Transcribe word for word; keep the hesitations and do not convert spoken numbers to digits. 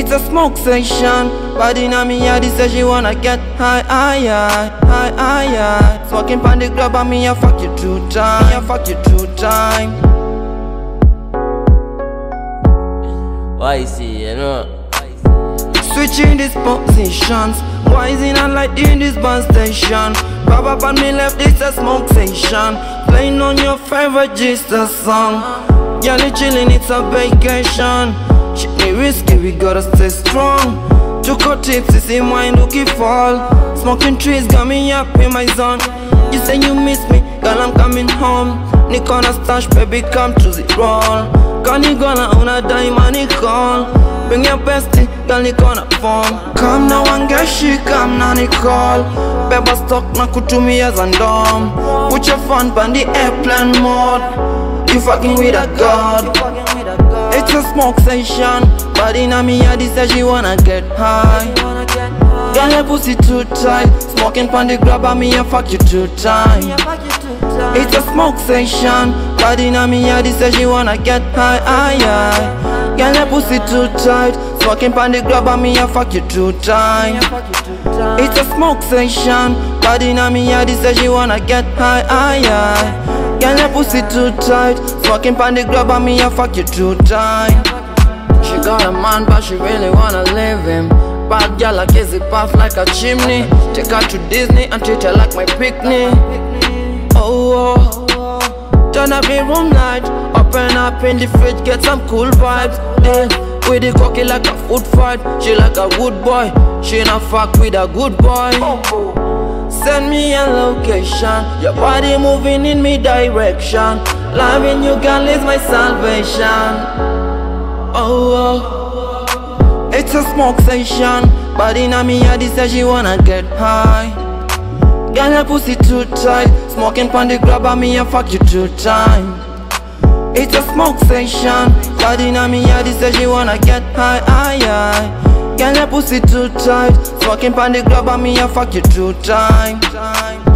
It's a smoke session, but in a me a say she wanna get high, high, high, high, high, high. Smoking pan the club and me a fuck you two time, me a fuck you two time. Why is he, you know? It's switching these positions. Why is he not like in this band station? Pop up on me left, it's a smoke session. Playing on your favorite Jesus song. Girl, you chillin', it's a vacation. Shit me risky, we gotta stay strong. Took our tips, it's in wine, lookie fall. Smoking trees got me up in my zone. You say you miss me, girl, I'm coming home. Nick on a stash, baby, come to the roll. Girl, you gonna own a dime and you call. Bring your bestie, girl, you gonna phone. Come now and get she, come now and call. Baby, stuck, na kutu me as and dumb. Put your phone on the airplane mode. You fucking with a god. It's a smoke session, but in a me yadi say she wanna get high. Girl, your pussy too tight. Smoking pan the grab and me a fuck you two time. It's a smoke session, but in a me yadi say she wanna get high, high, high. Girl, your pussy too tight. Smoking pan the grab and me a fuck you two time. It's a smoke session, but in a me yadi say she wanna get high, high, high. Girl, your pussy too tight. Smoking pan the club and me a fuck you two time. She got a man but she really wanna leave him. Bad girl like easy puff like a chimney. Take her to Disney and treat her like my picnic. Oh, oh. Turn up in room night. Open up in the fridge, get some cool vibes. Eh, with the cocky like a food fight. She like a wood boy. She not fuck with a good boy. Oh, oh. Send me a location. Your body moving in me direction. Loving you, girl, is my salvation. Oh, oh. It's a smoke session, but in a me yadi say she wanna get high. Girl, your pussy too tight. Smoking pan the grab and me a fuck you two time. It's a smoke session, but in a me yadi say she wanna get high, high, high. Girl, your pussy too tight. Smoking pan the club and me a fuck you two time.